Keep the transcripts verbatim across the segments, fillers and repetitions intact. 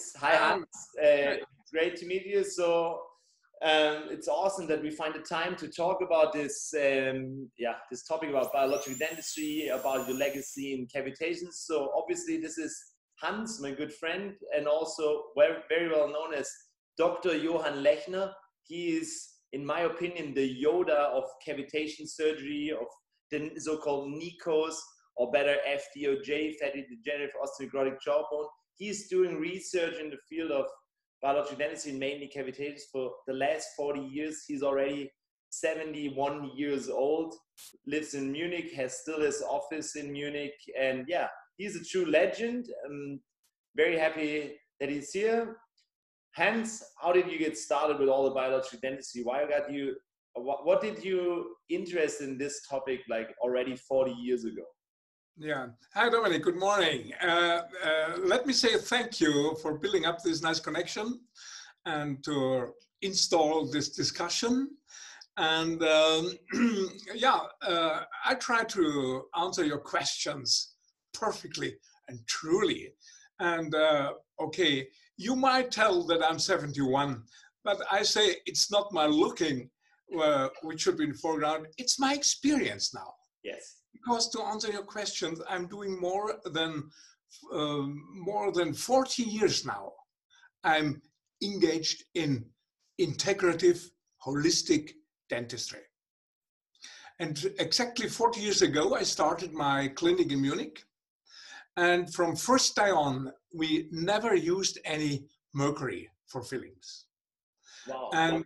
Hans. Hi, Hans. Uh, great to meet you. So um, it's awesome that we find the time to talk about this, um, yeah, this topic about biological dentistry, about your legacy in cavitation. So obviously this is Hans, my good friend, and also very, very well known as Doctor Johann Lechner. He is, in my opinion, the Yoda of cavitation surgery, of the so-called NICOS, or better F D O J, fatty degenerative osteonecrotic jawbone. He's doing research in the field of biological dentistry, mainly cavitations, for the last forty years. He's already seventy-one years old, lives in Munich, has still his office in Munich. And yeah, he's a true legend. I'm very happy that he's here. Hans, how did you get started with all the biological dentistry? Why got you, what, what did you interest in this topic like already forty years ago? Yeah. Hi, Dominic. Good morning. Uh, uh, let me say thank you for building up this nice connection and to install this discussion. And um, yeah, uh, I try to answer your questions perfectly and truly. And uh, okay, you might tell that I'm seventy-one, but I say it's not my looking uh, which should be in the foreground. It's my experience now. Yes. Because to answer your questions, I'm doing more than um, more than forty years now. I'm engaged in integrative, holistic dentistry. And exactly forty years ago, I started my clinic in Munich. And from first day on, we never used any mercury for fillings. Wow. And,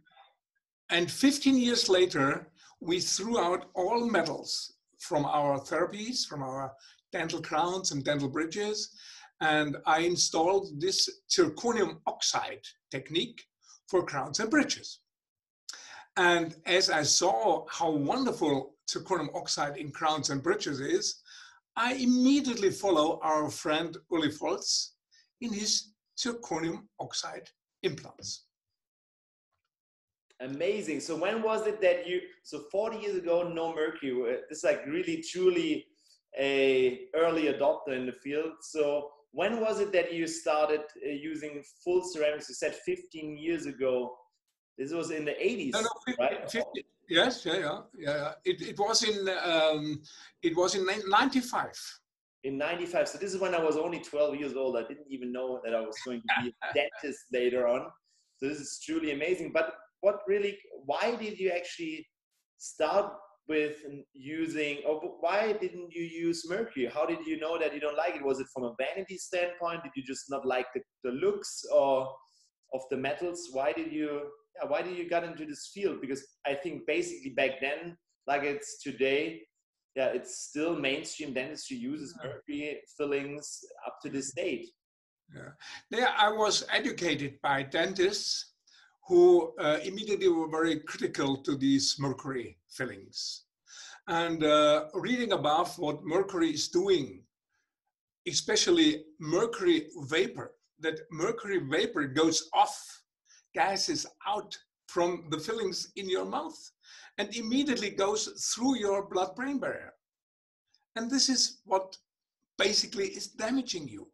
and fifteen years later, we threw out all metals from our therapies, from our dental crowns and dental bridges. And I installed this zirconium oxide technique for crowns and bridges. And as I saw how wonderful zirconium oxide in crowns and bridges is, I immediately follow our friend Uli Volz in his zirconium oxide implants. Amazing. So when was it that you, so forty years ago, no mercury. This is like really truly a early adopter in the field. So when was it that you started using full ceramics? You said fifteen years ago. This was in the eighties, no, no, fifty, right? fifty, yes, yeah, yeah, yeah. It, it was in um, it was in ninety-five. In ninety-five. So this is when I was only twelve years old. I didn't even know that I was going to be a dentist later on. So this is truly amazing. But what really, why did you actually start with using, or why didn't you use mercury? How did you know that you don't like it? Was it from a vanity standpoint? Did you just not like the, the looks or of the metals? Why did you, yeah, why did you get into this field? Because I think basically back then, like it's today, yeah, it's still mainstream dentistry uses mercury fillings up to this date. Yeah, yeah, I was educated by dentists who uh, immediately were very critical to these mercury fillings. And uh, reading above what mercury is doing, especially mercury vapor, that mercury vapor goes off, gases out from the fillings in your mouth and immediately goes through your blood-brain barrier. And this is what basically is damaging you.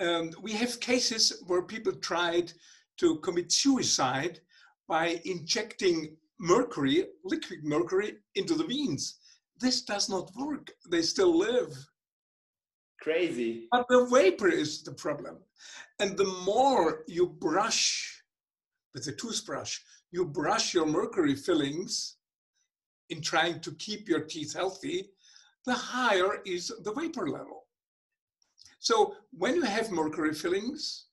Um, we have cases where people tried to commit suicide by injecting mercury, liquid mercury, into the veins. This does not work. They still live. Crazy. But the vapor is the problem. And the more you brush with a toothbrush, you brush your mercury fillings in trying to keep your teeth healthy, the higher is the vapor level. So when you have mercury fillings,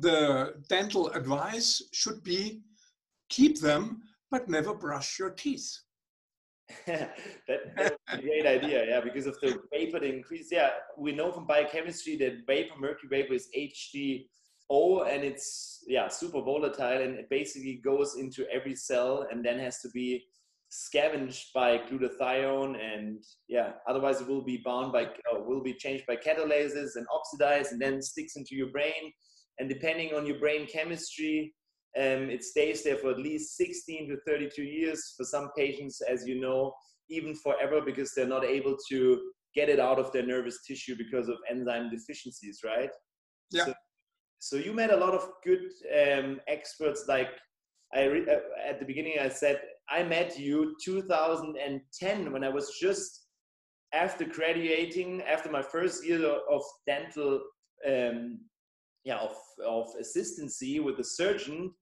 the dental advice should be keep them, but never brush your teeth. that, that's a great idea, yeah, because of the vapor increase. Yeah, we know from biochemistry that vapor, mercury vapor is H two O, and it's, yeah, super volatile, and it basically goes into every cell and then has to be scavenged by glutathione, and yeah, otherwise it will be bound by, uh, will be changed by catalases and oxidized, and then sticks into your brain. And depending on your brain chemistry, um, it stays there for at least sixteen to thirty-two years. For some patients, as you know, even forever, because they're not able to get it out of their nervous tissue because of enzyme deficiencies, right? Yeah. So so you met a lot of good um, experts. Like I re at the beginning, I said I met you two thousand ten when I was just after graduating, after my first year of dental, um, yeah, of of assistancy with a surgeon.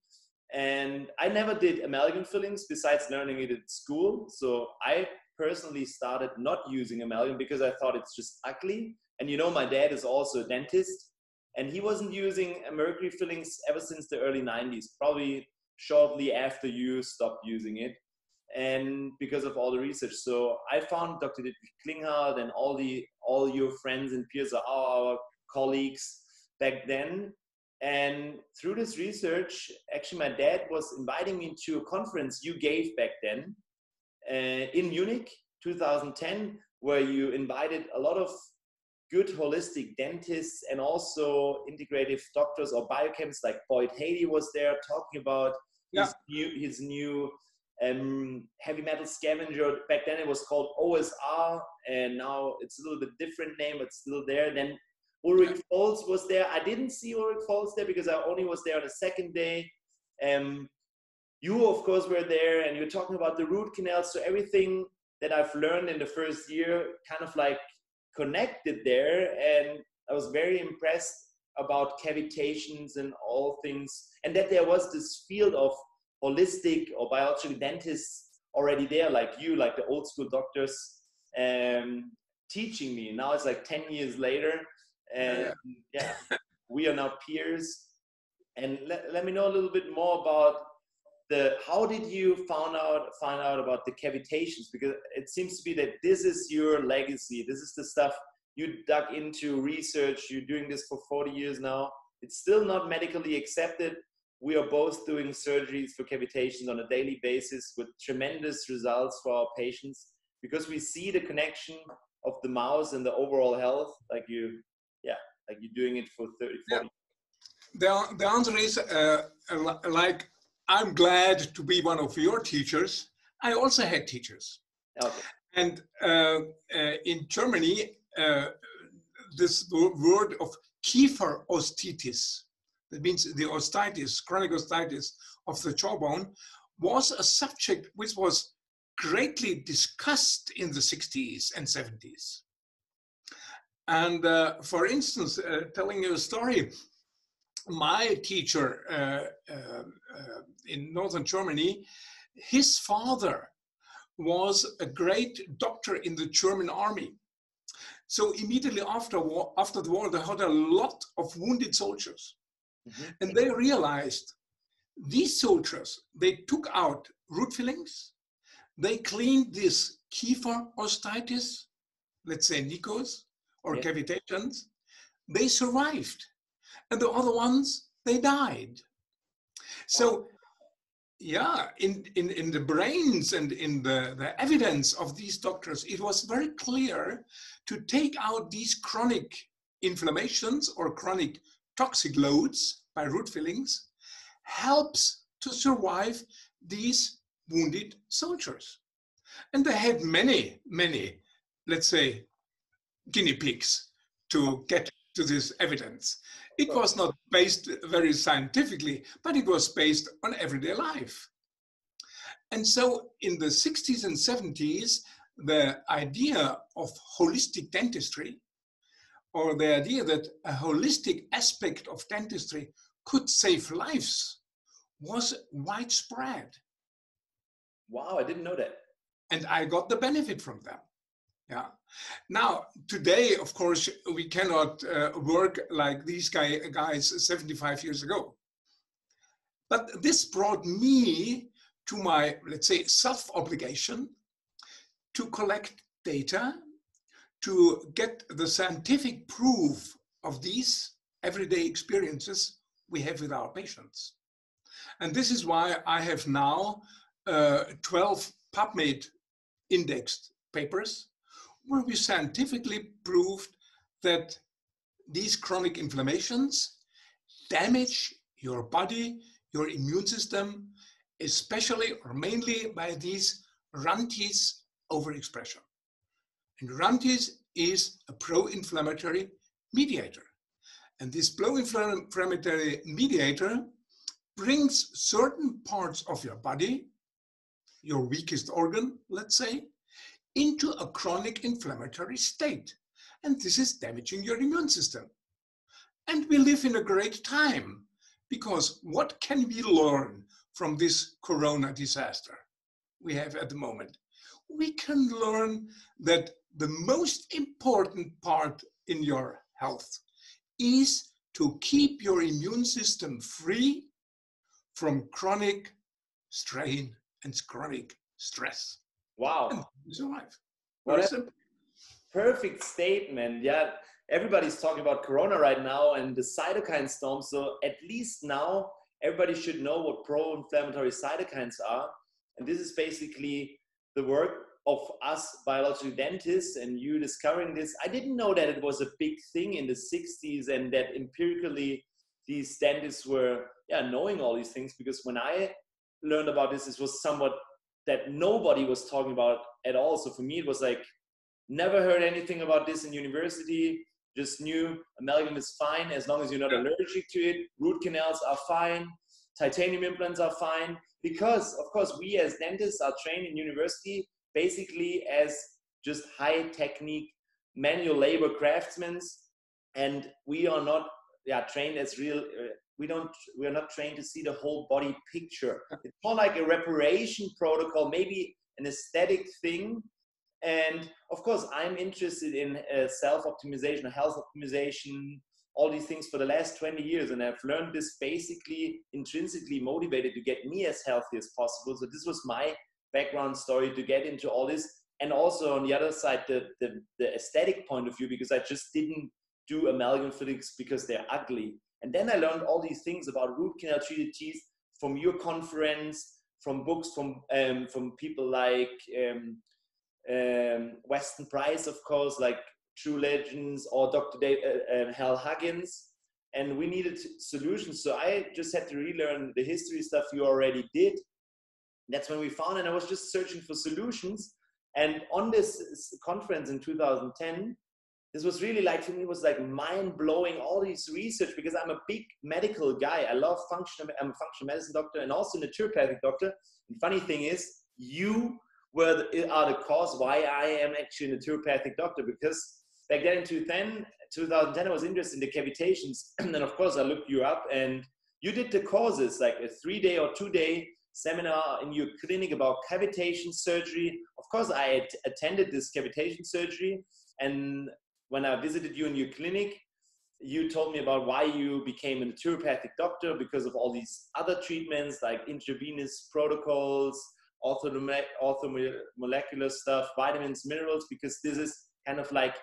And I never did amalgam fillings besides learning it at school. So I personally started not using amalgam because I thought it's just ugly. And you know, my dad is also a dentist, and he wasn't using mercury fillings ever since the early nineties, probably shortly after you stopped using it, and because of all the research. So I found Doctor Dietwig Klinghardt and all the all your friends and peers are our colleagues back then. And through this research, actually, my dad was inviting me to a conference you gave back then uh, in Munich, two thousand ten, where you invited a lot of good holistic dentists and also integrative doctors or biochemists, like Boyd Haley was there talking about yeah. his new, his new um, heavy metal scavenger. Back then it was called O S R, and now it's a little bit different name, but still there. Then Ulrich Volz was there. I didn't see Ulrich Volz there because I only was there on the second day. Um, you, of course, were there, and you're talking about the root canals. So everything that I've learned in the first year kind of like connected there. And I was very impressed about cavitations and all things, and that there was this field of holistic or biological dentists already there, like you, like the old school doctors um, teaching me. Now it's like ten years later. And yeah, we are now peers. And let, let me know a little bit more about the how did you found out find out about the cavitations, because it seems to be that this is your legacy. This is the stuff you dug into research. You're doing this for forty years now. It's still not medically accepted. We are both doing surgeries for cavitations on a daily basis with tremendous results for our patients, because we see the connection of the mouth and the overall health, like you. Yeah, like you're doing it for thirty, forty. Yeah. The, the answer is, uh, like, I'm glad to be one of your teachers. I also had teachers. Okay. And uh, uh, in Germany, uh, this word of Kiefer Osteitis, that means the osteitis, chronic osteitis of the jawbone, was a subject which was greatly discussed in the sixties and seventies. And uh, for instance, uh, telling you a story, my teacher uh, uh, uh, in northern Germany, his father was a great doctor in the German army. So immediately after, war, after the war, they had a lot of wounded soldiers. Mm-hmm. And they realized these soldiers, they took out root fillings, they cleaned this Kiefer osteitis, let's say NICOS, or yeah. cavitations, they survived. And the other ones, they died. So, yeah, in, in, in the brains and in the, the evidence of these doctors, it was very clear to take out these chronic inflammations or chronic toxic loads by root fillings helps to survive these wounded soldiers. And they had many, many, let's say, guinea pigs to get to this evidence. It was not based very scientifically, but it was based on everyday life. And so in the sixties and seventies, the idea of holistic dentistry, or the idea that a holistic aspect of dentistry could save lives, was widespread. Wow, I didn't know that. And I got the benefit from that. Yeah. Now, today, of course, we cannot uh, work like these guy, guys seventy-five years ago. But this brought me to my, let's say, self-obligation to collect data, to get the scientific proof of these everyday experiences we have with our patients. And this is why I have now uh, twelve PubMed indexed papers, where we scientifically proved that these chronic inflammations damage your body, your immune system, especially or mainly by these RANTES overexpression. And RANTES is a pro-inflammatory mediator. And this pro-inflammatory mediator brings certain parts of your body, your weakest organ, let's say, into a chronic inflammatory state. And this is damaging your immune system. And we live in a great time, because what can we learn from this corona disaster we have at the moment? We can learn that the most important part in your health is to keep your immune system free from chronic strain and chronic stress. Wow. And survive. Well, that's a perfect statement. Yeah, everybody's talking about corona right now and the cytokine storm. So at least now everybody should know what pro-inflammatory cytokines are. And this is basically the work of us biological dentists and you discovering this. I didn't know that it was a big thing in the sixties and that empirically these dentists were yeah, knowing all these things, because when I learned about this, it was somewhat that nobody was talking about at all. So for me, it was like, never heard anything about this in university, just knew amalgam is fine as long as you're not allergic to it, root canals are fine, titanium implants are fine, because of course we as dentists are trained in university basically as just high technique, manual labor craftsmen, and we are not yeah, trained as real, uh, we don't, we are not trained to see the whole body picture. It's more like a reparation protocol, maybe an aesthetic thing. And of course, I'm interested in uh, self-optimization, health optimization, all these things for the last twenty years. And I've learned this basically intrinsically motivated to get me as healthy as possible. So this was my background story to get into all this. And also on the other side, the, the, the aesthetic point of view, because I just didn't do amalgam fillings because they're ugly. And then I learned all these things about root canal treated teeth from your conference, from books, from, um, from people like um, um, Weston Price, of course, like True Legends, or Doctor Dave, uh, uh, Hal Huggins. And we needed solutions. So I just had to relearn the history stuff you already did. That's when we found, and I was just searching for solutions. And on this conference in two thousand ten, this was really like, for me, it was like mind blowing, all this research, because I'm a big medical guy. I love functional, I'm a functional medicine doctor and also naturopathic doctor. And funny thing is, you were the, are the cause why I am actually a naturopathic doctor, because back then in two thousand ten, I was interested in the cavitations. And then of course I looked you up and you did the courses, like a three day or two day seminar in your clinic about cavitation surgery. Of course, I had attended this cavitation surgery, and when I visited you in your clinic, you told me about why you became a naturopathic doctor because of all these other treatments like intravenous protocols, orthomolecular stuff, vitamins, minerals, because this is kind of like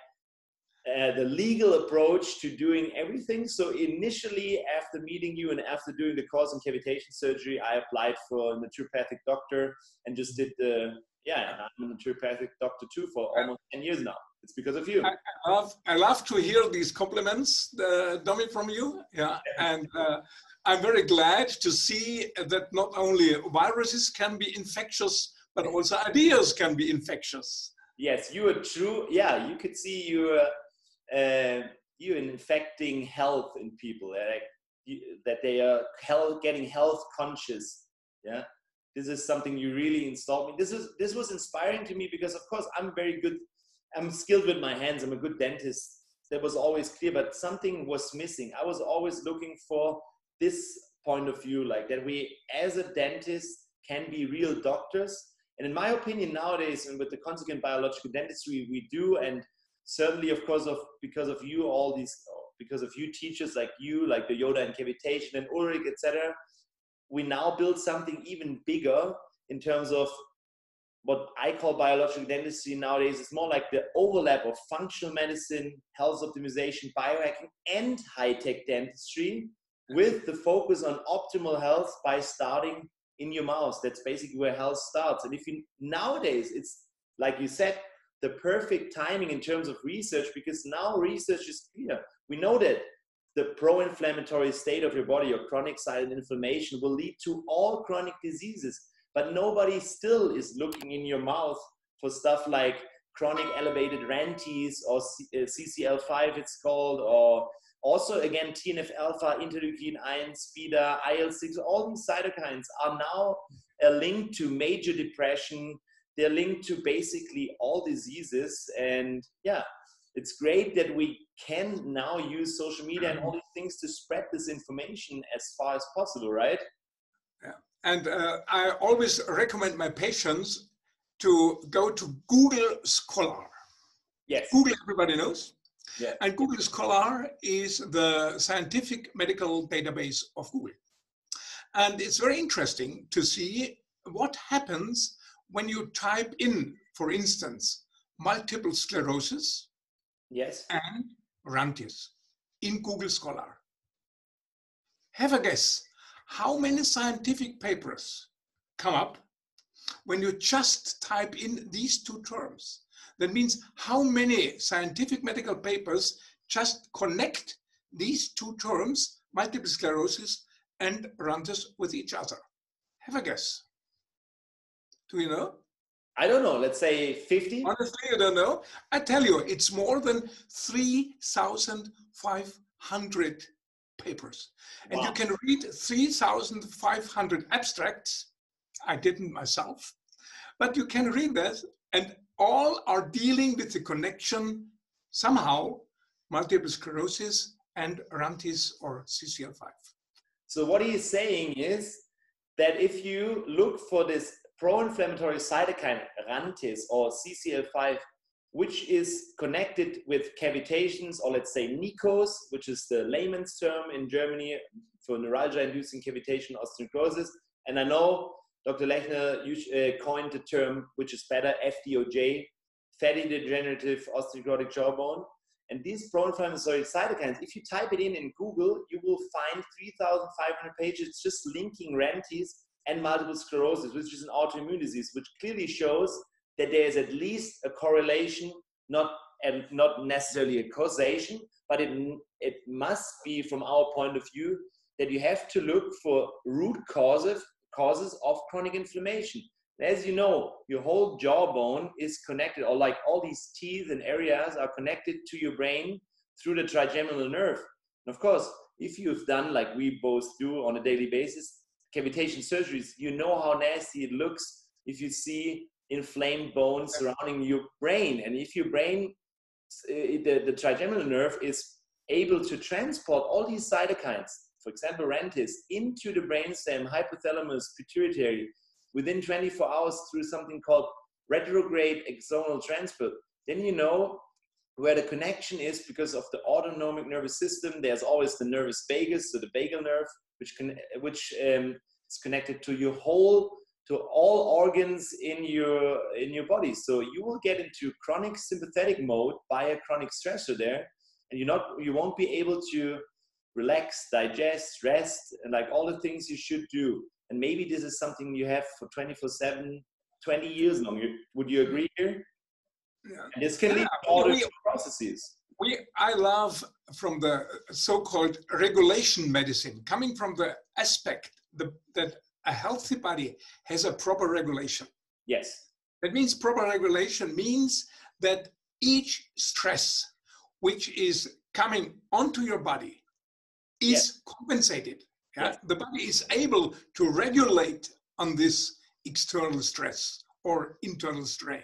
uh, the legal approach to doing everything. So initially, after meeting you and after doing the course in cavitation surgery, I applied for a naturopathic doctor and just did the, yeah, I'm a naturopathic doctor too for almost ten years now. It's because of you. I, I, love, I love to hear these compliments, uh, Domi, from you. Yeah, and uh, I'm very glad to see that not only viruses can be infectious, but also ideas can be infectious. Yes, you are true. Yeah, you could see you uh, you infecting health in people, like you, that they are health, getting health conscious. Yeah, this is something you really installed me. This is this was inspiring to me because, of course, I'm very good. I'm skilled with my hands, I'm a good dentist. That was always clear, but something was missing. I was always looking for this point of view, like that we as a dentist can be real doctors. And in my opinion nowadays, and with the consequent biological dentistry we do, and certainly of course of because of you, all these, because of you teachers like you, like the Yoda and cavitation and Ulrich, et cetera, we now build something even bigger in terms of what I call biological dentistry nowadays. Is more like the overlap of functional medicine, health optimization, biohacking, and high-tech dentistry with the focus on optimal health by starting in your mouth. That's basically where health starts. And if you nowadays, it's like you said, the perfect timing in terms of research, because now research is clear. We know that the pro-inflammatory state of your body or chronic silent inflammation will lead to all chronic diseases. But nobody still is looking in your mouth for stuff like chronic elevated RANTES or C C L five, it's called, or Also, again, T N F alpha, interleukin one, beta, I L six, all these cytokines are now linked to major depression. They're linked to basically all diseases. And yeah, it's great that we can now use social media and all these things to spread this information as far as possible, right? Yeah. And uh, I always recommend my patients to go to Google Scholar. Yes. Google, everybody knows. Yeah. And Google Scholar is the scientific medical database of Google. And it's very interesting to see what happens when you type in, for instance, multiple sclerosis, yes, and Rantes in Google Scholar. Have a guess how many scientific papers come up when you just type in these two terms. That means how many scientific medical papers just connect these two terms, multiple sclerosis and Rantes, with each other. Have a guess. Do you know? I don't know. Let's say fifty? Honestly, I don't know. I tell you, it's more than three thousand five hundred papers. And wow, you can read three thousand five hundred abstracts. I didn't myself. But you can read that, and all are dealing with the connection somehow, multiple sclerosis and Rantes or C C L five. So what he is saying is that if you look for this pro-inflammatory cytokine Rantes or C C L five, which is connected with cavitations, or let's say NICOS, which is the layman's term in Germany for neuralgia-inducing cavitation osteonecrosis. And I know Doctor Lechner, you coined the term, which is better, F D O J, fatty degenerative osteonecrotic jawbone. And these pro-inflammatory cytokines, if you type it in in Google, you will find three thousand five hundred pages just linking Rantes and multiple sclerosis, which is an autoimmune disease, which clearly shows that there is at least a correlation, not, and not necessarily a causation, but it, it must be, from our point of view, that you have to look for root causes, causes of chronic inflammation. And as you know, your whole jawbone is connected, or like all these teeth and areas are connected to your brain through the trigeminal nerve. And of course, if you've done, like we both do on a daily basis, cavitation surgeries, you know how nasty it looks if you see inflamed bones surrounding your brain. And if your brain, the, the trigeminal nerve is able to transport all these cytokines, for example, Rantes, into the brainstem, hypothalamus, pituitary, within twenty-four hours through something called retrograde axonal transport, then you know where the connection is, because of the autonomic nervous system. There's always the nervous vagus, so the vagal nerve, which can, which um, is connected to your whole, to all organs in your in your body. So you will get into chronic sympathetic mode by a chronic stressor there, and you're not, you won't be able to relax, digest, rest, and like all the things you should do. And maybe this is something you have for twenty-four seven, twenty years long. Would you agree here? Yeah. And this can lead yeah, to all the processes. We, I love from the so-called regulation medicine, coming from the aspect the, that a healthy body has a proper regulation. Yes. That means proper regulation means that each stress which is coming onto your body is yes. compensated. Yeah? Yes. The body is able to regulate on this external stress or internal strain.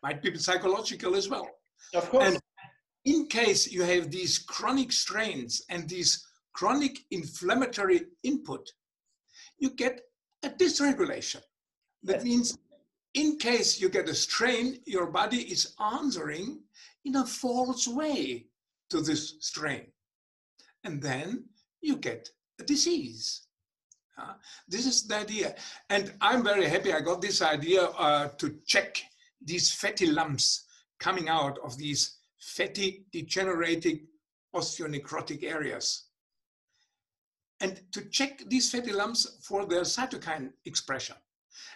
Might be psychological as well. Of course. And in case you have these chronic strains and these chronic inflammatory input, you get a dysregulation. That yes. means in case you get a strain, your body is answering in a false way to this strain. And then you get a disease. Uh, this is the idea. And I'm very happy I got this idea uh, to check these fatty lumps coming out of these fatty degenerating osteonecrotic areas, and to check these fatty lumps for their cytokine expression.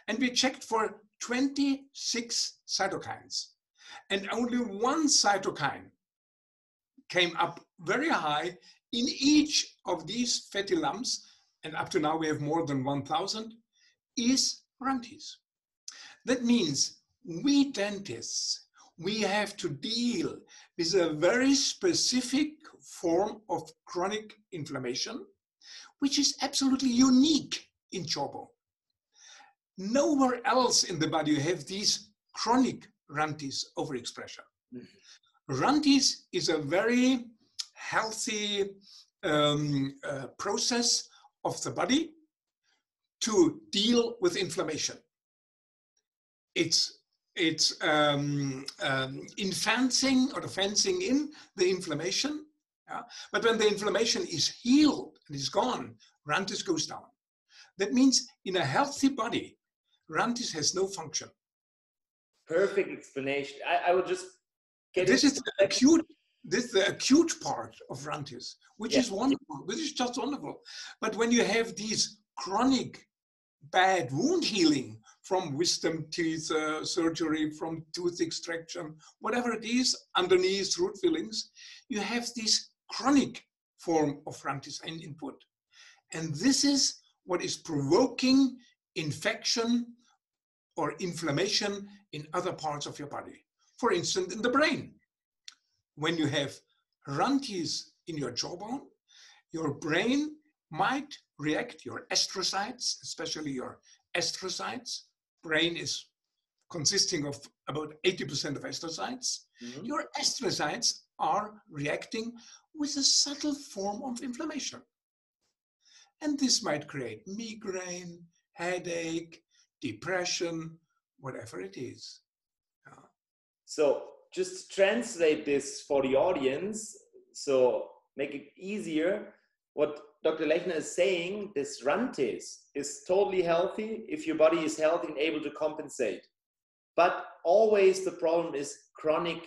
And we checked for twenty-six cytokines, and only one cytokine came up very high in each of these fatty lumps, and up to now we have more than one thousand, is Rantes. That means we dentists, we have to deal with a very specific form of chronic inflammation, which is absolutely unique in jawbone. Nowhere else in the body you have these chronic Rantes overexpression. Mm-hmm. Rantes is a very healthy um, uh, process of the body to deal with inflammation. It's it's um, um, fencing or fencing in the inflammation. Yeah? But when the inflammation is healed and is gone, Rantes goes down. That means in a healthy body, Rantes has no function. Perfect explanation. I, I would just get this is the acute. This is the acute part of Rantes, which yes. is wonderful, which is just wonderful. But when you have these chronic bad wound healing from wisdom teeth uh, surgery, from tooth extraction, whatever it is, underneath root fillings, you have this chronic form of Rantes and input. And this is what is provoking infection or inflammation in other parts of your body. For instance, in the brain. When you have Rantes in your jawbone, your brain might react, your astrocytes, especially your astrocytes. Brain is consisting of about eighty percent of astrocytes. Mm-hmm. Your astrocytes are reacting with a subtle form of inflammation. And this might create migraine, headache, depression, whatever it is. Yeah. So just to translate this for the audience, so make it easier, what Doctor Lechner is saying, this Rantes is totally healthy if your body is healthy and able to compensate. But always the problem is chronic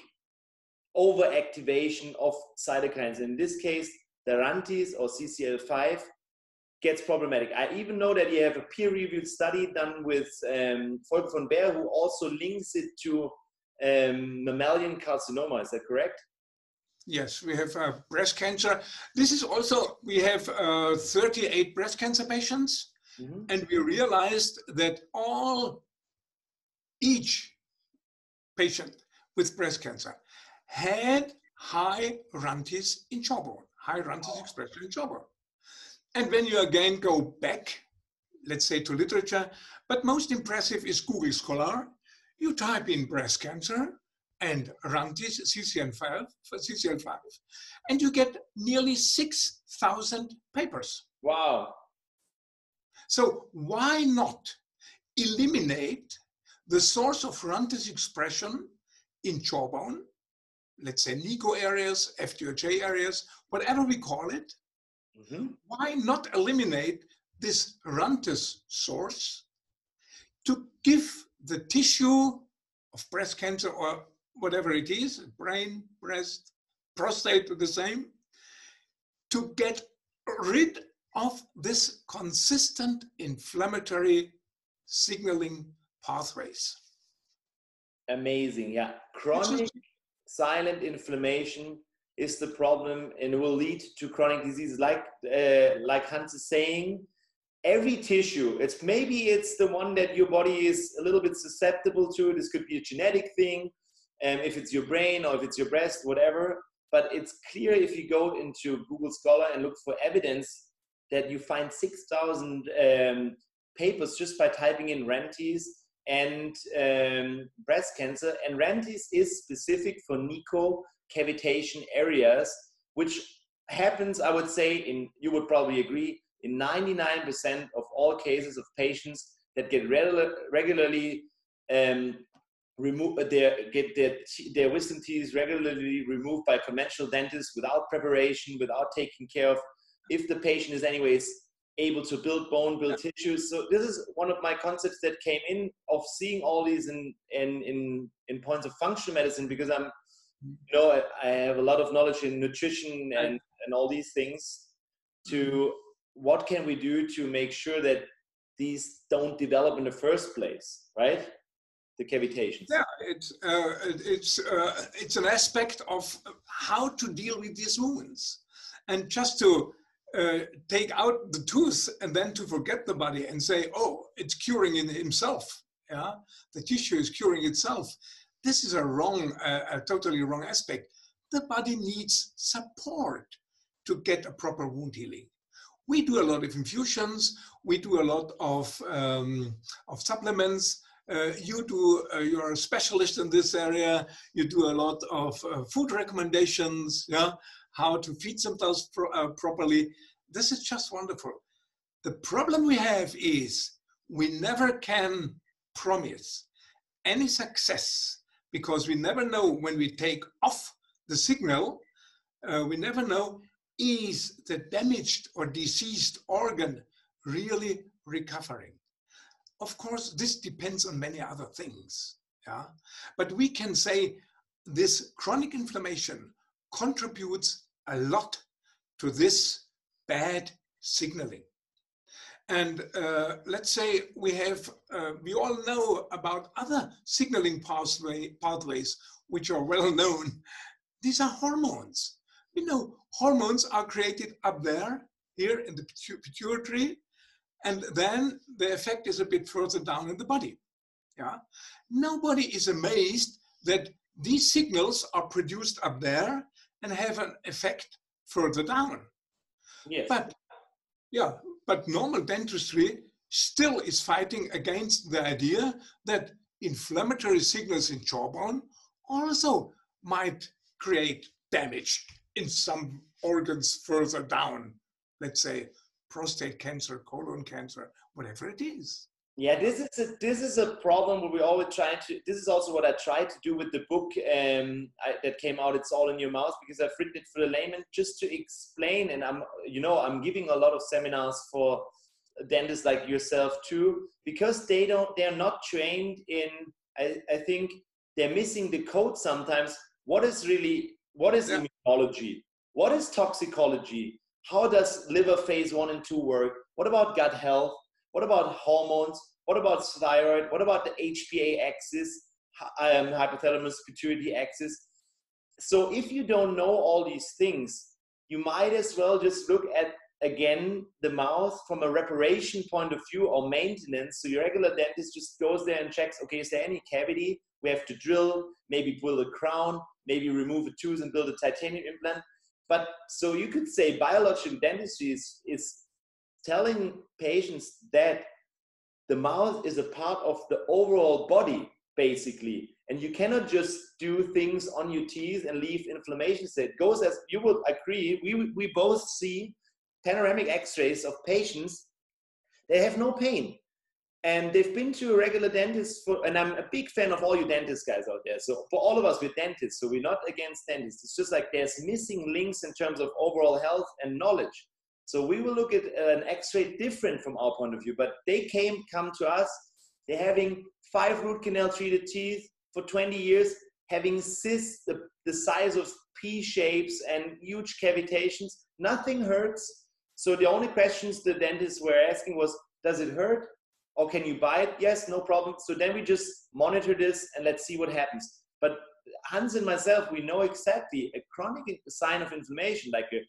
overactivation of cytokines. In this case, the Rantes or C C L five gets problematic. I even know that you have a peer-reviewed study done with um, Volker von Baer, who also links it to um, mammalian carcinoma. Is that correct? Yes, we have uh, breast cancer. This is also, we have uh, thirty-eight breast cancer patients, mm-hmm. and we realized that all, each patient with breast cancer had high Rantes in jawbone, high Rantes oh. expression in jawbone. And when you again go back, let's say to literature, but most impressive is Google Scholar, you type in breast cancer and Rantes C C L five, and you get nearly six thousand papers. Wow. So why not eliminate the source of Rantes expression in jawbone, let's say NICO areas, F D O J areas, whatever we call it, mm-hmm. why not eliminate this Rantes source to give the tissue of breast cancer or whatever it is, brain, breast, prostate, the same, to get rid of this consistent inflammatory signaling pathways. Amazing, yeah. Chronic silent inflammation is the problem and will lead to chronic diseases. Like, uh, like Hans is saying, every tissue, it's maybe it's the one that your body is a little bit susceptible to. This could be a genetic thing. Um, if it's your brain or if it's your breast, whatever. But it's clear if you go into Google Scholar and look for evidence that you find six thousand um, papers just by typing in Rantes and um, breast cancer. And Rantes is specific for NICO cavitation areas, which happens, I would say, in you would probably agree, in ninety-nine percent of all cases of patients that get regular, regularly um, remove their get their their wisdom teeth regularly removed by conventional dentists without preparation, without taking care of. If the patient is anyways able to build bone, build yeah. tissues, so this is one of my concepts that came in of seeing all these in in in, in points of functional medicine, because I'm, you know, I, I have a lot of knowledge in nutrition and and all these things. To what can we do to make sure that these don't develop in the first place, right? The cavitations. Yeah, it's uh, it's uh, it's an aspect of how to deal with these wounds, and just to uh, take out the tooth and then to forget the body and say, "Oh, it's curing in himself." Yeah, the tissue is curing itself. This is a wrong, uh, a totally wrong aspect. The body needs support to get a proper wound healing. We do a lot of infusions. We do a lot of, um, of supplements. Uh, you do, uh, you're a specialist in this area. You do a lot of uh, food recommendations, yeah? How to feed themselves pro uh, properly. This is just wonderful. The problem we have is we never can promise any success because we never know when we take off the signal, uh, we never know is the damaged or diseased organ really recovering. Of course, this depends on many other things. Yeah? But we can say this chronic inflammation contributes a lot to this bad signaling. And uh, let's say we have, uh, we all know about other signaling pathway, pathways which are well known. These are hormones. We know hormones are created up there, here in the pituitary, and then the effect is a bit further down in the body. Yeah? Nobody is amazed that these signals are produced up there and have an effect further down. Yes. But, yeah. But normal dentistry still is fighting against the idea that inflammatory signals in jawbone also might create damage in some organs further down, let's say prostate cancer, colon cancer, whatever it is. Yeah, this is a, this is a problem where we always try to, this is also what I tried to do with the book um, I, that came out, It's All in Your Mouth, because I've written it for the layman just to explain, and I'm, you know, I'm giving a lot of seminars for dentists like yourself too, because they don't, they're not trained in, I, I think they're missing the code sometimes. What is really, what is yeah. immunology? What is toxicology? How does liver phase one and two work? What about gut health? What about hormones? What about thyroid? What about the H P A axis, um, hypothalamus pituitary axis? So if you don't know all these things, you might as well just look at, again, the mouth from a reparation point of view or maintenance. So your regular dentist just goes there and checks, okay, is there any cavity? We have to drill, maybe build a crown, maybe remove a tooth and build a titanium implant. But so you could say biological dentistry is, is telling patients that the mouth is a part of the overall body, basically. And you cannot just do things on your teeth and leave inflammation. So it goes, as you will agree, we, we both see panoramic x-rays of patients. They have no pain. And they've been to a regular dentist, for, and I'm a big fan of all you dentist guys out there. So for all of us, we're dentists, so we're not against dentists. It's just like there's missing links in terms of overall health and knowledge. So we will look at an x-ray different from our point of view, but they came, come to us, they're having five root canal treated teeth for twenty years, having cysts the, the size of pea shapes and huge cavitations, nothing hurts. So the only questions the dentists were asking was, does it hurt or can you bite? Yes, no problem. So then we just monitor this and let's see what happens. But Hans and myself, we know exactly a chronic sign of inflammation, like a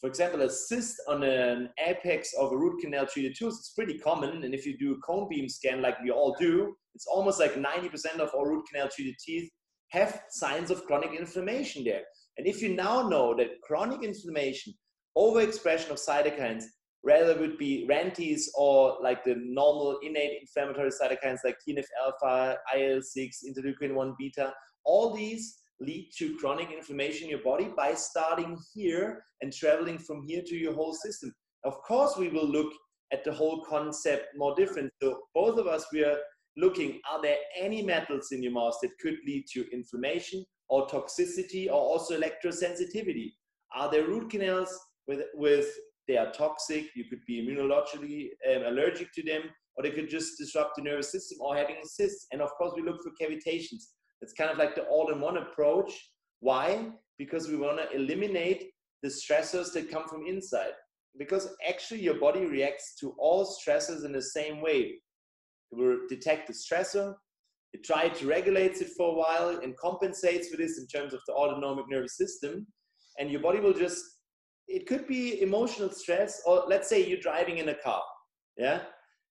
For example, a cyst on an apex of a root canal treated tooth, it's pretty common. And if you do a cone beam scan like we all do, it's almost like ninety percent of all root canal treated teeth have signs of chronic inflammation there. And if you now know that chronic inflammation, overexpression of cytokines, rather would be RANTES or like the normal innate inflammatory cytokines like T N F alpha, I L six, interleukin one beta, all these lead to chronic inflammation in your body by starting here and traveling from here to your whole system. Of course, we will look at the whole concept more different. So both of us, we are looking, are there any metals in your mouth that could lead to inflammation or toxicity or also electrosensitivity? Are there root canals with, with they are toxic, you could be immunologically um, allergic to them, or they could just disrupt the nervous system or having cysts. And of course, we look for cavitations. It's kind of like the all-in-one approach. Why? Because we want to eliminate the stressors that come from inside. Because actually your body reacts to all stressors in the same way. It will detect the stressor. It tries to regulate it for a while and compensates for this in terms of the autonomic nervous system. And your body will just, it could be emotional stress, or let's say you're driving in a car. Yeah.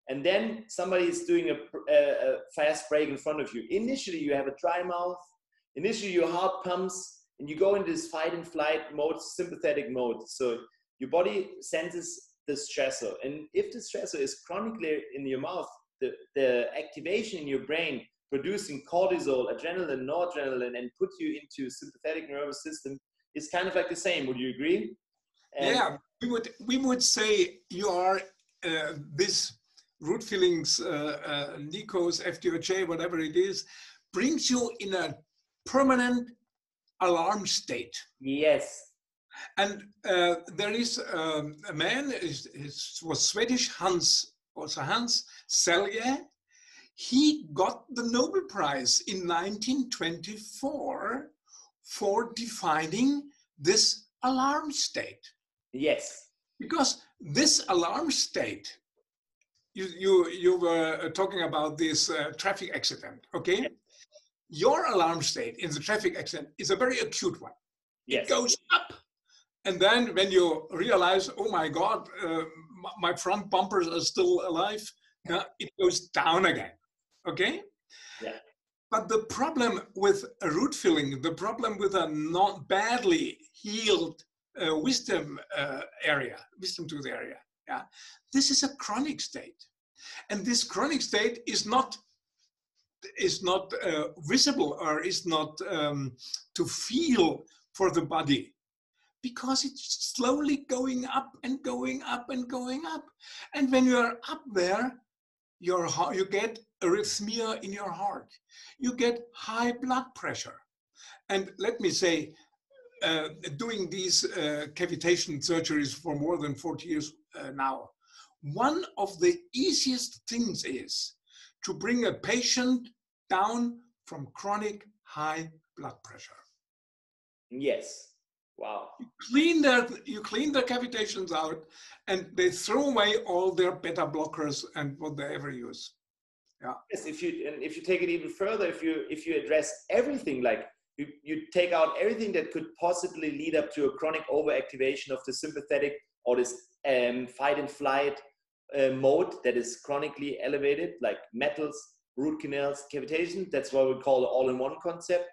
And then somebody is doing a, a, a fast break in front of you. Initially, you have a dry mouth, initially your heart pumps and you go into this fight and flight mode, sympathetic mode. So your body senses the stressor. And if the stressor is chronically in your mouth, the, the activation in your brain producing cortisol, adrenaline, noradrenaline, and put you into sympathetic nervous system is kind of like the same. Would you agree? And yeah, we would, we would say you are uh, this root feelings, uh, uh, NICOS, F D O J, whatever it is, brings you in a permanent alarm state. Yes. And uh, there is um, a man, his, his was Swedish, Hans, also Hans Selye. He got the Nobel Prize in nineteen twenty-four for defining this alarm state. Yes. Because this alarm state, you, you, you were talking about this uh, traffic accident, okay? Yes. Your alarm state in the traffic accident is a very acute one. Yes. It goes up. And then when you realize, oh my God, uh, my front bumpers are still alive, uh, it goes down again. Okay? Yeah. But the problem with a root filling, the problem with a not badly healed uh, wisdom uh, area, wisdom tooth area, yeah, this is a chronic state. And this chronic state is not, is not uh, visible or is not um, to feel for the body because it's slowly going up and going up and going up. And when you are up there, your heart, you get arrhythmia in your heart. You get high blood pressure. And let me say, uh, doing these uh, cavitation surgeries for more than forty years uh, now, one of the easiest things is to bring a patient down from chronic high blood pressure. Yes. Wow. You clean their, you clean their cavitations out and they throw away all their beta blockers and what they ever use. Yeah. Yes, if you, and if you take it even further, if you, if you address everything, like you, you take out everything that could possibly lead up to a chronic overactivation of the sympathetic or this um, fight and flight uh, mode that is chronically elevated, like metals, root canals, cavitation, that's what we call the all-in-one concept.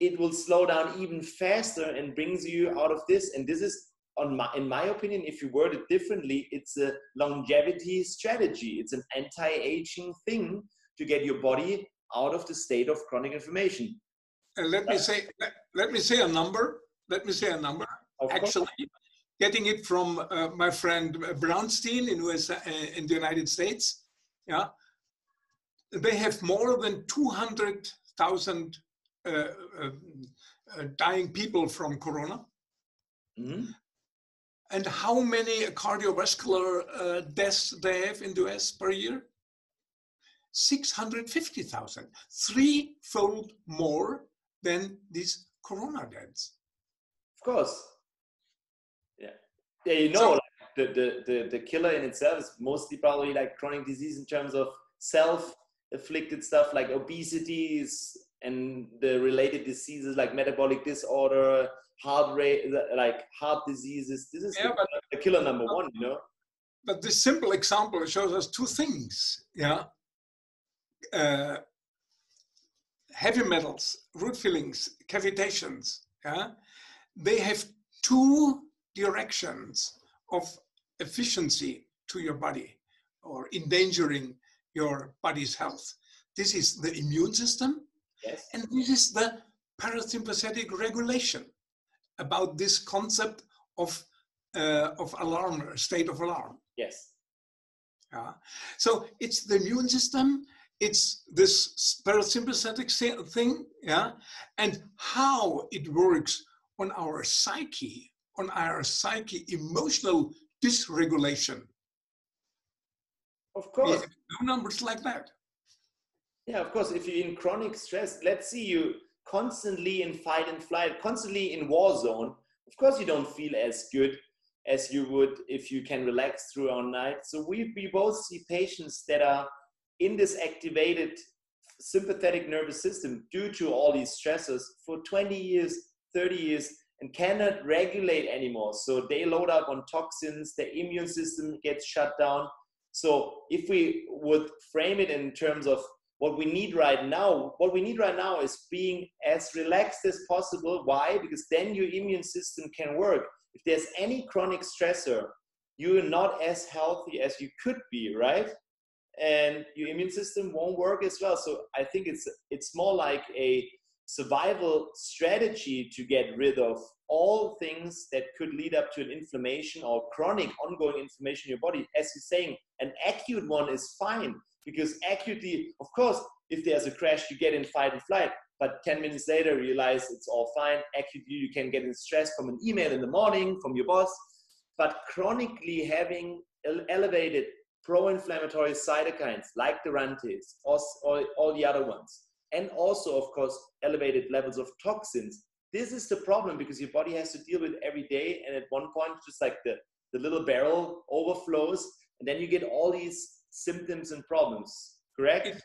It will slow down even faster and brings you out of this. And this is, on my, in my opinion, if you word it differently, it's a longevity strategy. It's an anti-aging thing to get your body out of the state of chronic inflammation. And let me say, let, let me say a number. Let me say a number. Actually, getting it from uh, my friend Brownstein in, U S, uh, in the United States. Yeah, they have more than two hundred thousand Uh, uh, uh, dying people from corona. Mm-hmm. And how many cardiovascular uh, deaths they have in the U S per year? six hundred fifty thousand, threefold more than these corona deaths. Of course. Yeah. Yeah, you know, so, like the, the, the, the killer in itself is mostly probably like chronic disease in terms of self-afflicted stuff like obesity is, and the related diseases like metabolic disorder, heart rate, like heart diseases. This is yeah, the, but, the killer number one, you know? But this simple example shows us two things, yeah? Uh, heavy metals, root fillings, cavitations, yeah? They have two directions of efficiency to your body or endangering your body's health. This is the immune system. Yes. And this is the parasympathetic regulation about this concept of, uh, of alarm, state of alarm. Yes. Yeah. So it's the immune system, it's this parasympathetic thing, yeah, and how it works on our psyche, on our psyche emotional dysregulation. Of course. No numbers like that. Yeah, of course, if you're in chronic stress, let's see you constantly in fight and flight, constantly in war zone, of course you don't feel as good as you would if you can relax through all night. So we, we both see patients that are in this activated sympathetic nervous system due to all these stressors for twenty years, thirty years, and cannot regulate anymore. So they load up on toxins, their immune system gets shut down. So if we would frame it in terms of What we need right now, what we need right now is being as relaxed as possible. Why? Because then your immune system can work. If there's any chronic stressor, you're not as healthy as you could be, right? And your immune system won't work as well. So I think it's, it's more like a survival strategy to get rid of all things that could lead up to an inflammation or chronic ongoing inflammation in your body. As you're saying, an acute one is fine, because acutely, of course, if there's a crash, you get in fight and flight, but ten minutes later realize it's all fine. Acutely, you can get in stress from an email in the morning from your boss, but chronically having elevated pro-inflammatory cytokines like the RANTES or, or all the other ones, and also, of course, elevated levels of toxins. This is the problem, because your body has to deal with it every day, and at one point, just like the, the little barrel overflows, and then you get all these symptoms and problems, correct? It,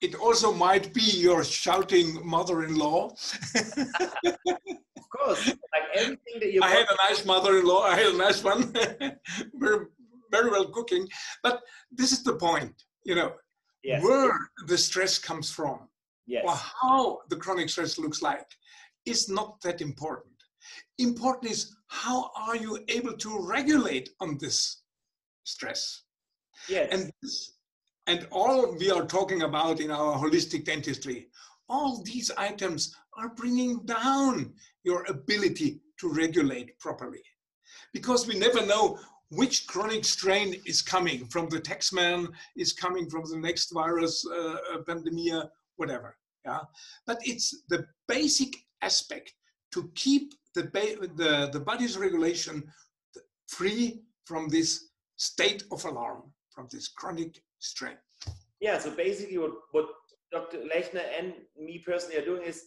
it also might be your shouting mother-in-law. Of course, like everything that you... I had a nice mother-in-law, I had a nice one. Very, very well cooking, but this is the point, you know, yes. Where the stress comes from. Yes. Or how the chronic stress looks like is not that important. Important is how are you able to regulate on this stress. Yes. And, this, and all we are talking about in our holistic dentistry, all these items are bringing down your ability to regulate properly. Because we never know which chronic strain is coming from the taxman, is coming from the next virus uh, pandemia, whatever. Yeah, but it's the basic aspect to keep the, the, the body's regulation free from this state of alarm, from this chronic strain. Yeah, so basically what, what Doctor Lechner and me personally are doing is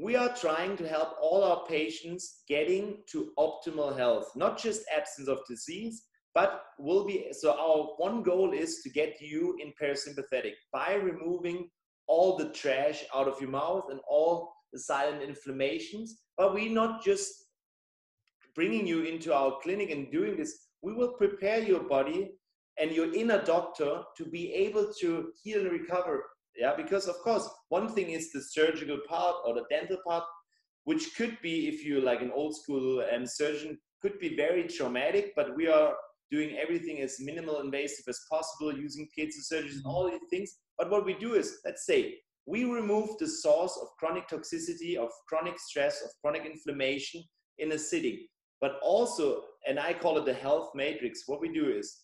we are trying to help all our patients getting to optimal health, not just absence of disease, but will be, so our one goal is to get you in parasympathetic by removing all the trash out of your mouth and all the silent inflammations. But we're not just bringing you into our clinic and doing this. We will prepare your body and your inner doctor to be able to heal and recover. Yeah, because of course, one thing is the surgical part or the dental part, which could be, if you're like an old school um, surgeon, could be very traumatic, but we are doing everything as minimal invasive as possible, using piezo surgeries and all these things. But what we do is, let's say, we remove the source of chronic toxicity, of chronic stress, of chronic inflammation in a sitting. But also, and I call it the health matrix, what we do is,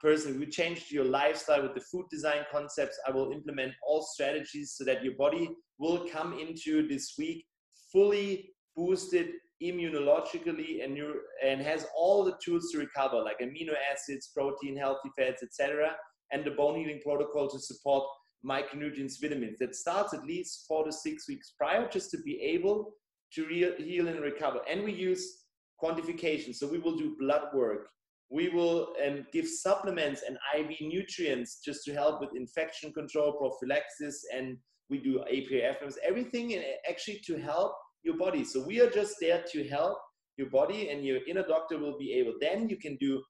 personally, we change your lifestyle with the food design concepts. I will implement all strategies so that your body will come into this week fully boosted immunologically and, neuro and has all the tools to recover, like amino acids, protein, healthy fats, et cetera, and the bone healing protocol to support micronutrients, vitamins. That starts at least four to six weeks prior, just to be able to heal and recover. And we use quantification. So we will do blood work. We will um, give supplements and I V nutrients just to help with infection control, prophylaxis, and we do A P A F Ms, everything and actually to help your body. So we are just there to help your body, and your inner doctor will be able. Then you can do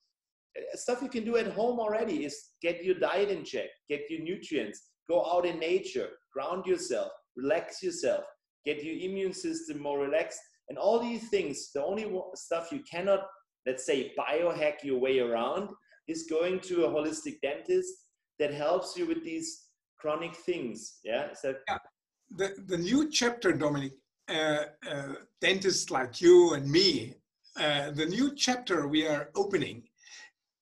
stuff you can do at home already is get your diet in check, get your nutrients, go out in nature, ground yourself, relax yourself, get your immune system more relaxed, and all these things. The only stuff you cannot, let's say, biohack your way around is going to a holistic dentist that helps you with these chronic things. Yeah, is that yeah. The, the new chapter, Dominic, uh, uh, dentists like you and me, uh, the new chapter we are opening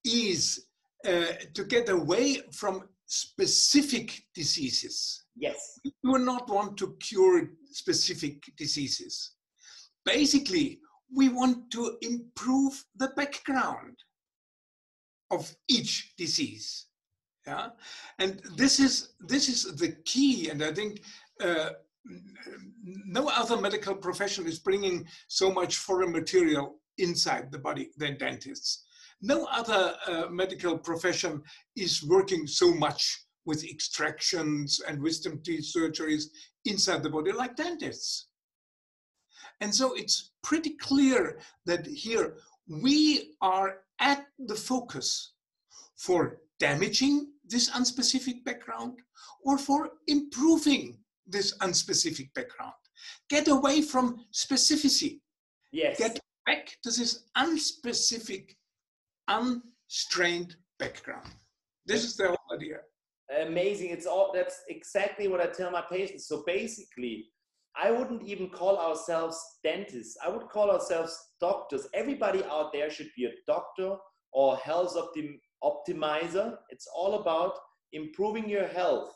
is uh, to get away from specific diseases. Yes. We do not want to cure specific diseases. Basically, we want to improve the background of each disease. Yeah? And this is, this is the key. And I think uh, no other medical profession is bringing so much foreign material inside the body than dentists. No other uh, medical profession is working so much with extractions and wisdom teeth surgeries inside the body like dentists. And so it's pretty clear that here we are at the focus for damaging this unspecific background or for improving this unspecific background. Get away from specificity. Yes. Get back to this unspecific, unstrained background. This is the whole idea. Amazing. It's all, that's exactly what I tell my patients. So basically, I wouldn't even call ourselves dentists. I would call ourselves doctors. Everybody out there should be a doctor or health optim optimizer. It's all about improving your health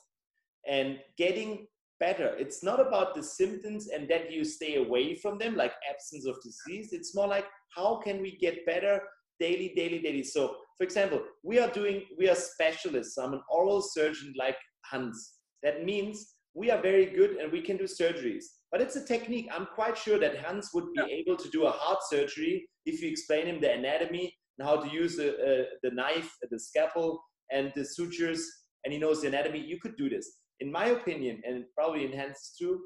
and getting better. It's not about the symptoms and that you stay away from them, like absence of disease. It's more like, how can we get better daily, daily, daily? So, for example, we are doing, we are specialists. I'm an oral surgeon like Hans. That means we are very good and we can do surgeries, but it's a technique. I'm quite sure that Hans would be yeah. able to do a heart surgery if you explain him the anatomy and how to use the, uh, the knife, the scalpel and the sutures, and he knows the anatomy. You could do this. In my opinion, and probably in Hans too,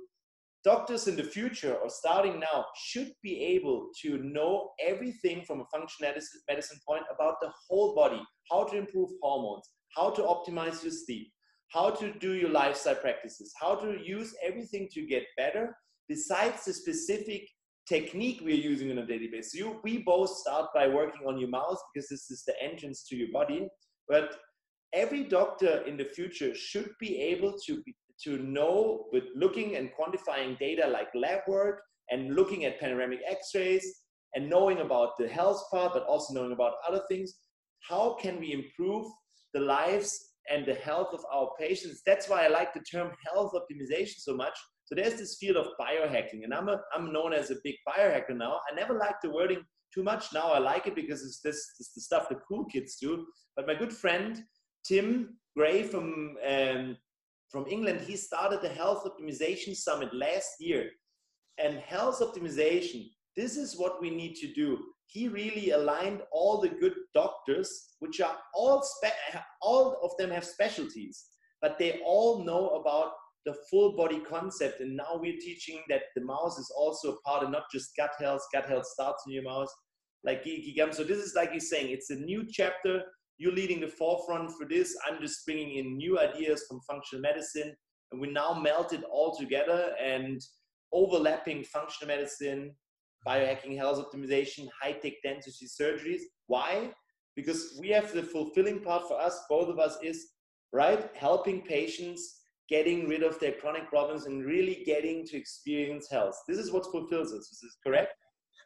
doctors in the future or starting now should be able to know everything from a functional medicine point about the whole body, how to improve hormones, how to optimize your sleep, how to do your lifestyle practices, how to use everything to get better besides the specific technique we're using on a daily basis. You, we both start by working on your mouth because this is the entrance to your body, but every doctor in the future should be able to, be, to know with looking and quantifying data like lab work and looking at panoramic x-rays and knowing about the health part, but also knowing about other things. How can we improve the lives and the health of our patients? That's why I like the term health optimization so much. So there's this field of biohacking, and I'm, a, I'm known as a big biohacker now. I never liked the wording too much. Now I like it because it's, this, it's the stuff the cool kids do. But my good friend, Tim Gray from, um, from England, he started the Health Optimization Summit last year. And health optimization, this is what we need to do. He really aligned all the good doctors, which are all, spe- all of them have specialties, but they all know about the full body concept. And now we're teaching that the mouth is also a part of not just gut health. Gut health starts in your mouth. Like so this is like he's saying, it's a new chapter. You're leading the forefront for this. I'm just bringing in new ideas from functional medicine. And we now melt it all together and overlapping functional medicine, biohacking, health optimization, high-tech dentistry surgeries. Why? Because we have the fulfilling part for us, both of us, is, right, helping patients, getting rid of their chronic problems and really getting to experience health. This is what fulfills us. Is this correct?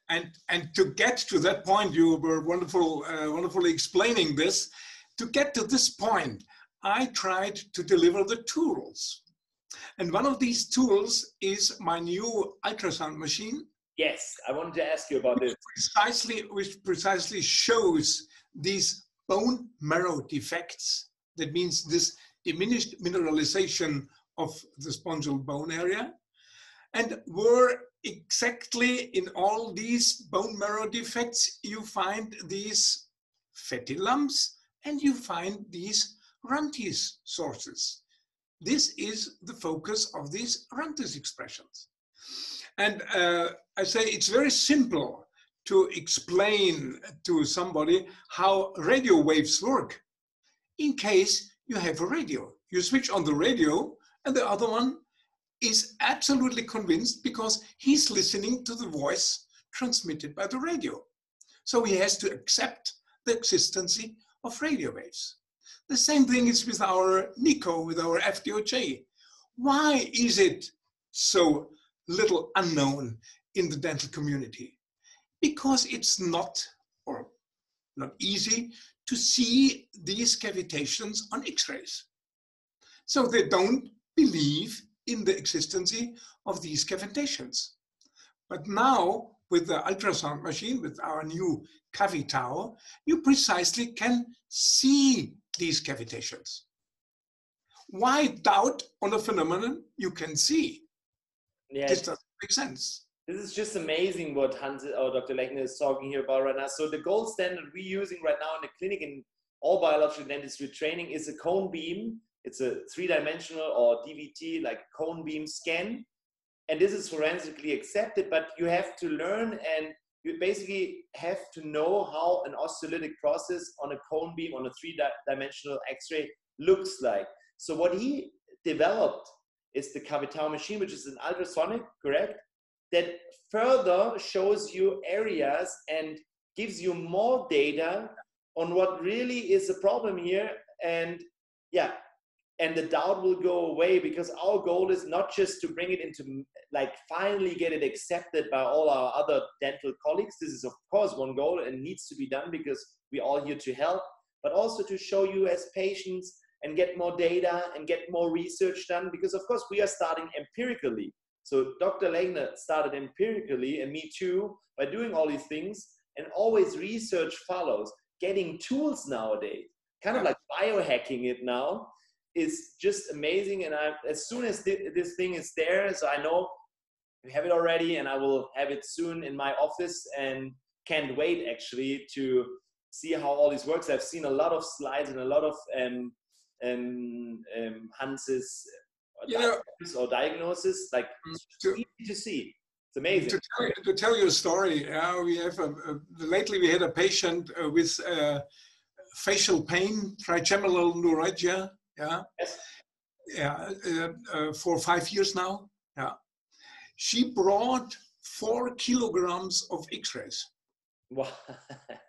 And, and to get to that point, you were wonderful, uh, wonderfully explaining this. To get to this point, I tried to deliver the tools. And one of these tools is my new ultrasound machine. Yes, I wanted to ask you about this. Precisely, which precisely shows these bone marrow defects. That means this diminished mineralization of the spongial bone area. And were exactly in all these bone marrow defects, you find these fatty lumps and you find these Runtis sources. This is the focus of these Runtis expressions. And uh, I say it's very simple to explain to somebody how radio waves work. In case you have a radio, you switch on the radio and the other one is absolutely convinced because he's listening to the voice transmitted by the radio. So he has to accept the existence of radio waves. The same thing is with our NICO, with our F D O J. Why is it so little unknown in the dental community? Because it's not, or not easy, to see these cavitations on x-rays. So they don't believe in the existence of these cavitations. But now, with the ultrasound machine, with our new Cavitau, you precisely can see these cavitations. Why doubt on a phenomenon you can see? Yeah, this doesn't make sense. This is just amazing what Hans or Doctor Lechner is talking here about right now. So the gold standard we're using right now in the clinic in all biological dentistry training is a cone beam. It's a three-dimensional or D V T, like cone beam scan. And this is forensically accepted, but you have to learn and you basically have to know how an osteolytic process on a cone beam, on a three-dimensional X-ray looks like. So what he developed is the Cavitau machine, which is an ultrasonic, correct? That further shows you areas and gives you more data on what really is the problem here. And yeah, and the doubt will go away, because our goal is not just to bring it into, like, finally get it accepted by all our other dental colleagues. This is of course one goal and needs to be done because we're all here to help, but also to show you as patients and get more data and get more research done, because of course we are starting empirically. So Doctor Lechner started empirically, and me too, by doing all these things, and always research follows. Getting tools nowadays, kind of like biohacking it now, is just amazing. And I, as soon as th this thing is there, so I know we have it already, and I will have it soon in my office, and can't wait actually to see how all this works. I've seen a lot of slides and a lot of um, um, um, Hans's you know, or diagnosis, like to, easy to see. It's amazing. To tell you, to tell you a story, uh, we have a, a, lately we had a patient uh, with uh, facial pain, trigeminal neuralgia, yeah, yes. yeah, uh, uh, for five years now. Yeah, she brought four kilograms of X-rays, wow.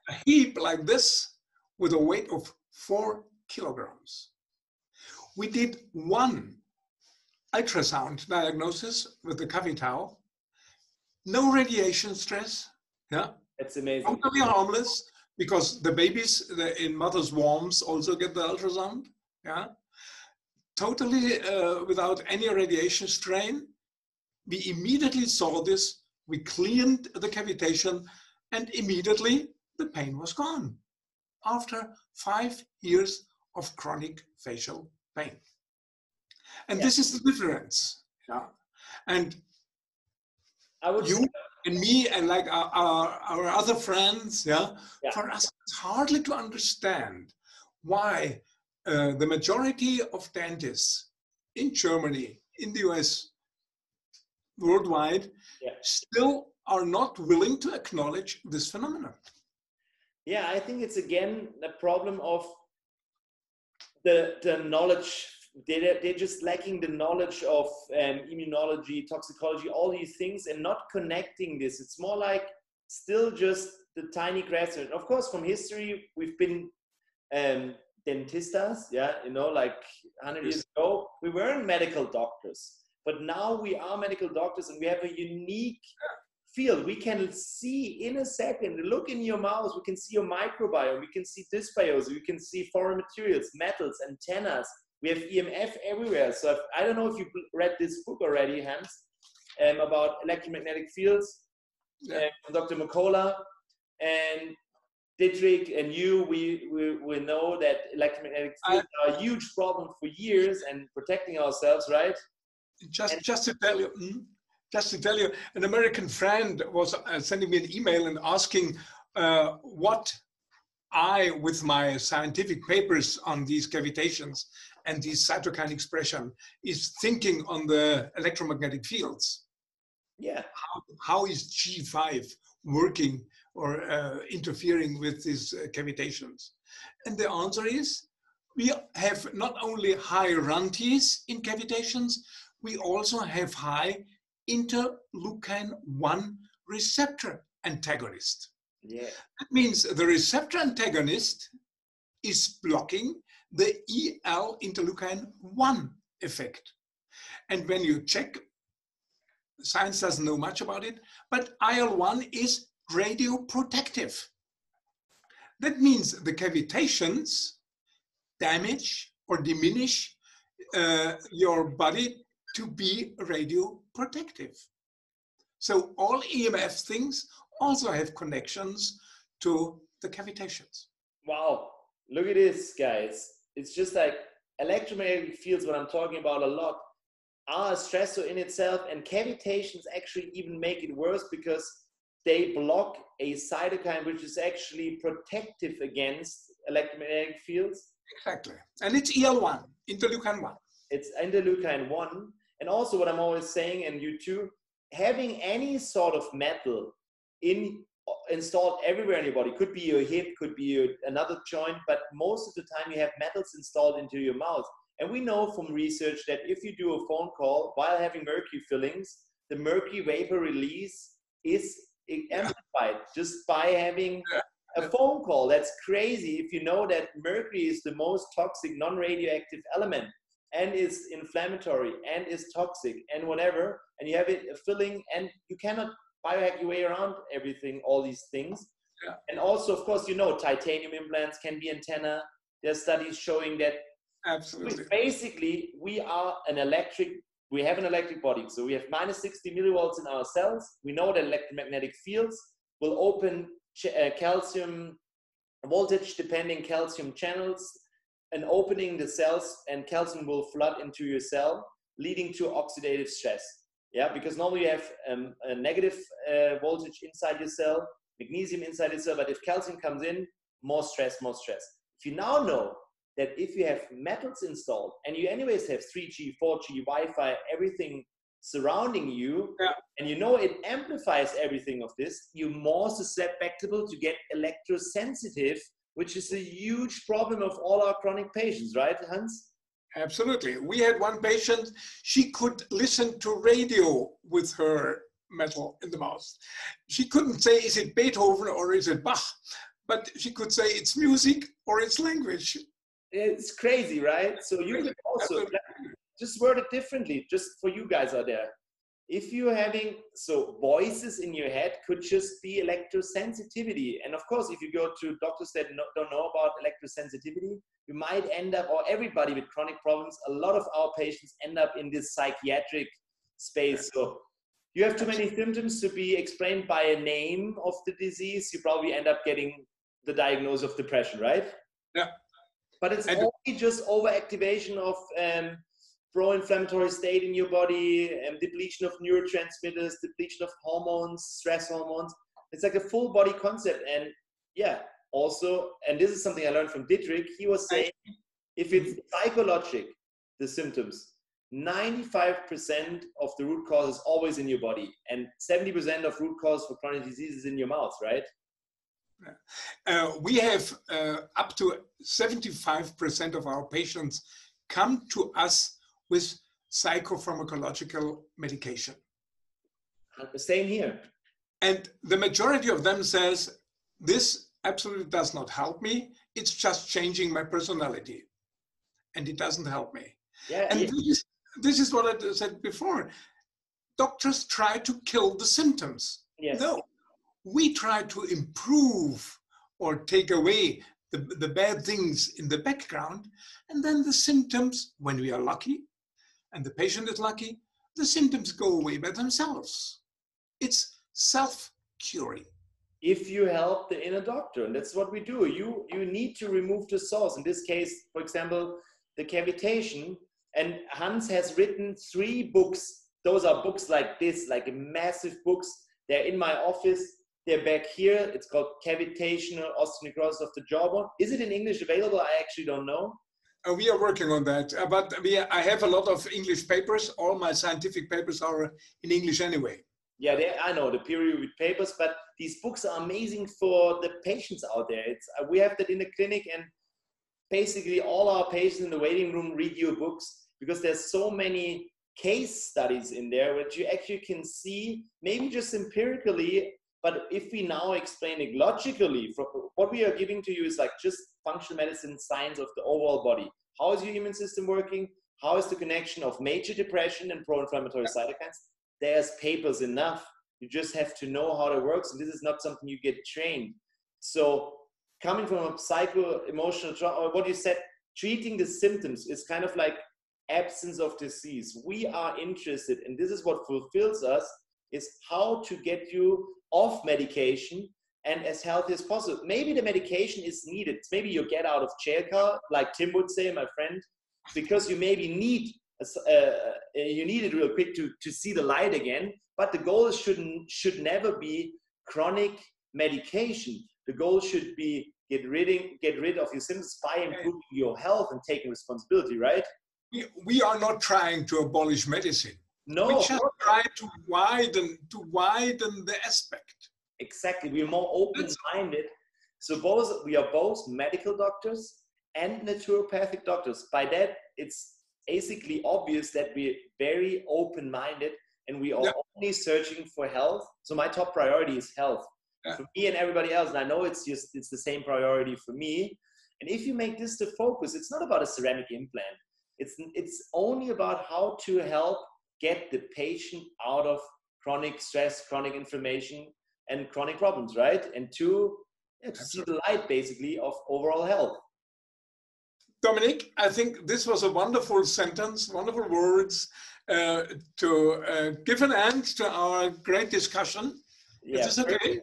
A heap like this with a weight of four kilograms. We did one ultrasound diagnosis with the Cavitau, no radiation stress. Yeah, that's amazing. Totally harmless, because the babies in mother's wombs also get the ultrasound. Yeah, totally uh, without any radiation strain. We immediately saw this. We cleaned the cavitation, and immediately the pain was gone. After five years of chronic facial pain. And yeah. This is the difference, yeah. And I would you and me and like our, our, our other friends, yeah? yeah, for us it's hardly to understand why uh, the majority of dentists in Germany, in the U S, worldwide, yeah. still are not willing to acknowledge this phenomenon. Yeah, I think it's again the problem of the, the knowledge. They're, they're just lacking the knowledge of um, immunology, toxicology, all these things, and not connecting this. It's more like still just the tiny grass. And of course, from history, we've been um, dentistas, yeah, you know, like a hundred years ago, we weren't medical doctors. But now we are medical doctors, and we have a unique field. We can see in a second, look in your mouth, we can see your microbiome, we can see dysbiosis, we can see foreign materials, metals, antennas. We have E M F everywhere. So if, I don't know if you read this book already, Hans, um, about electromagnetic fields, yeah. um, Doctor McCullough and Dietrich and you, we, we, we know that electromagnetic fields I, are a huge problem for years and protecting ourselves, right? Just, and just to tell you, just to tell you, an American friend was uh, sending me an email and asking uh, what I, with my scientific papers on these cavitations, and this cytokine expression is thinking on the electromagnetic fields. Yeah. How, how is G five working or uh, interfering with these uh, cavitations? And the answer is, we have not only high RANTES in cavitations, we also have high interleukin one receptor antagonist. Yeah. That means the receptor antagonist is blocking the I L interleukin one effect. And when you check, science doesn't know much about it, but I L one is radioprotective. That means the cavitations damage or diminish uh, your body to be radioprotective. So all E M F things also have connections to the cavitations. Wow, look at this, guys. It's just like electromagnetic fields, what I'm talking about a lot, are a stressor in itself, and cavitations actually even make it worse because they block a cytokine which is actually protective against electromagnetic fields. Exactly. And it's I L one, interleukin one. It's interleukin one. And also what I'm always saying, and you too, having any sort of metal in installed everywhere in your body. Could be your hip, could be your, another joint, but most of the time you have metals installed into your mouth. And we know from research that if you do a phone call while having mercury fillings, the mercury vapor release is amplified yeah. just by having yeah. a phone call. That's crazy if you know that mercury is the most toxic non-radioactive element, and is inflammatory, and is toxic, and whatever, and you have it a filling, and you cannot biohack your way around everything, all these things. Yeah. And also, of course, you know, titanium implants can be antenna. There are studies showing that absolutely. Basically, we are an electric, we have an electric body. So we have minus sixty millivolts in our cells. We know that electromagnetic fields will open uh, calcium, voltage-dependent calcium channels, and opening the cells, and calcium will flood into your cell, leading to oxidative stress. Yeah, because normally you have um, a negative uh, voltage inside your cell, magnesium inside your cell, but if calcium comes in, more stress, more stress. If you now know that if you have metals installed, and you anyways have three G, four G, Wi-Fi, everything surrounding you, yeah. and you know it amplifies everything of this, you're more susceptible to get electrosensitive, which is a huge problem of all our chronic patients, right, Hans? Absolutely. We had one patient, she could listen to radio with her metal in the mouth. She couldn't say, is it Beethoven or is it Bach? But she could say it's music or it's language. It's crazy, right? So you can also just word it differently, just for you guys out there. If you're having, so voices in your head could just be electrosensitivity. And of course, if you go to doctors that no, don't know about electrosensitivity, you might end up, or everybody with chronic problems, a lot of our patients end up in this psychiatric space. So you have too many symptoms to be explained by a name of the disease, you probably end up getting the diagnosis of depression, right? Yeah. But it's only just overactivation of... Um, pro-inflammatory state in your body, and depletion of neurotransmitters, depletion of hormones, stress hormones. It's like a full body concept. And yeah, also, and this is something I learned from Dietrich, he was saying, if it's psychologic, the symptoms, ninety-five percent of the root cause is always in your body. And seventy percent of root cause for chronic disease is in your mouth, right? Uh, we have uh, up to seventy-five percent of our patients come to us with psychopharmacological medication. Same here. And the majority of them says, this absolutely does not help me. It's just changing my personality. And it doesn't help me. Yeah, and yeah. This, is, this is what I said before. Doctors try to kill the symptoms. Yes. No, we try to improve or take away the, the bad things in the background. And then the symptoms, when we are lucky, and the patient is lucky, the symptoms go away by themselves. It's self-curing. If you help the inner doctor, and that's what we do. You, you need to remove the source. In this case, for example, the cavitation. And Hans has written three books. Those are books like this, like massive books. They're in my office. They're back here. It's called Cavitational Osteonecrosis of the Jawbone. Is it in English available? I actually don't know. Uh, we are working on that, uh, but we are, I have a lot of English papers. All my scientific papers are in English anyway. Yeah, they, I know, the peer-reviewed papers, but these books are amazing for the patients out there. It's, uh, we have that in the clinic, and basically all our patients in the waiting room read your books, because there's so many case studies in there, which you actually can see, maybe just empirically, but if we now explain it logically, from what we are giving to you is like just functional medicine science of the overall body. How is your immune system working? How is the connection of major depression and pro-inflammatory cytokines? There's papers enough. You just have to know how it works. And this is not something you get trained. So coming from a psycho-emotional trauma, or what you said, treating the symptoms is kind of like absence of disease. We are interested, and this is what fulfills us, is how to get you off medication and as healthy as possible. Maybe the medication is needed. Maybe you get out of jail card, like Tim would say, my friend, because you maybe need uh, you need it real quick to, to see the light again. But the goal shouldn't should never be chronic medication. The goal should be get rid get rid of your symptoms by improving your health and taking responsibility. Right? We, we are not trying to abolish medicine. No, we just try to widen to widen the aspect. exactly. We are more open-minded. So both, we are both medical doctors and naturopathic doctors. By that, it's basically obvious that we're very open-minded and we are yeah. only searching for health. So my top priority is health yeah. for me and everybody else. And I know it's just, it's the same priority for me. And if you make this the focus, it's not about a ceramic implant. It's, it's only about how to help get the patient out of chronic stress, chronic inflammation, and chronic problems, right? And to, yeah, to see the light, basically, of overall health. Dominic, I think this was a wonderful sentence, wonderful words uh, to uh, give an end to our great discussion. Yeah, is this okay?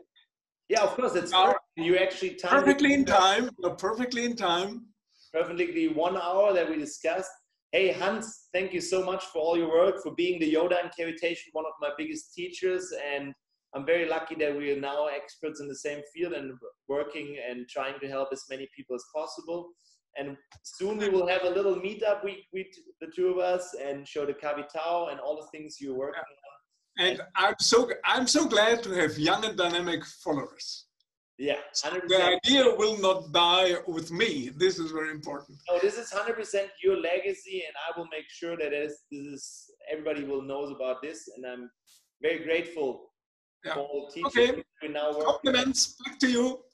Yeah, of course. It's uh, you actually timed perfectly in time. You're perfectly in time. Perfectly one hour that we discussed. Hey, Hans, thank you so much for all your work, for being the Yoda in cavitation, one of my biggest teachers. And I'm very lucky that we are now experts in the same field and working and trying to help as many people as possible. And soon we will have a little meetup week with the two of us and show the Cavitau and all the things you're working yeah. on. And, and I'm so I'm so glad to have young and dynamic followers. Yeah, so the idea will not die with me. This is very important. No, this is one hundred percent your legacy, and I will make sure that this is everybody will knows about this. And I'm very grateful yeah. for all the teachers. Okay. Now compliments back to you.